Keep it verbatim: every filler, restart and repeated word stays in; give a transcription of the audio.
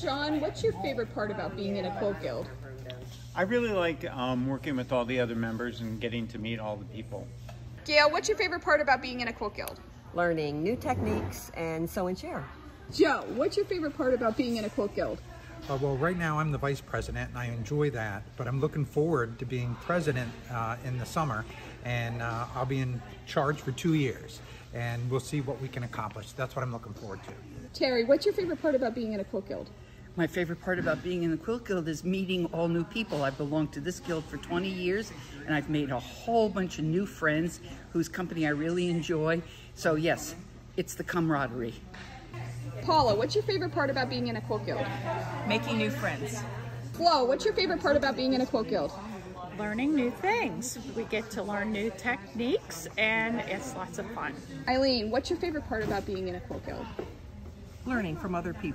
Sean, what's your favorite part about being in a quilt guild? I really like um, working with all the other members and getting to meet all the people. Gail, what's your favorite part about being in a quilt guild? Learning new techniques and sew and share. Joe, what's your favorite part about being in a quilt guild? Uh, well, right now I'm the vice president and I enjoy that, but I'm looking forward to being president uh, in the summer, and uh, I'll be in charge for two years and we'll see what we can accomplish. That's what I'm looking forward to. Terry, what's your favorite part about being in a quilt guild? My favorite part about being in the quilt guild is meeting all new people. I've belonged to this guild for twenty years and I've made a whole bunch of new friends whose company I really enjoy. So yes, it's the camaraderie. Paula, what's your favorite part about being in a quilt guild? Making new friends. Flo, what's your favorite part about being in a quilt guild? Learning new things. We get to learn new techniques and it's lots of fun. Eileen, what's your favorite part about being in a quilt guild? Learning from other people.